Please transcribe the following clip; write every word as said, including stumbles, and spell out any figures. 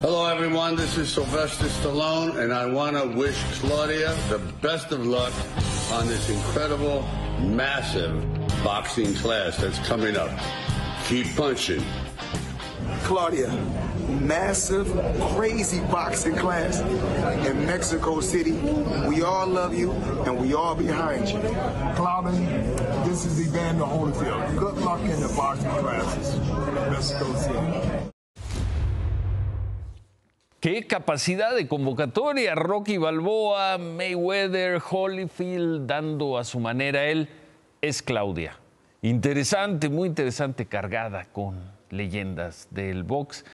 Hello, everyone. This is Sylvester Stallone, and I want to wish Claudia the best of luck on this incredible, massive boxing class that's coming up. Keep punching. Claudia, massive, crazy boxing class in Mexico City. We all love you, and we all behind you. Claudia, this is Evander Holyfield. Good luck in the boxing classes in Mexico City. ¡Qué capacidad de convocatoria! Rocky Balboa, Mayweather, Holyfield, dando a su manera. Él es Claudia. Interesante, muy interesante, cargada con leyendas del box.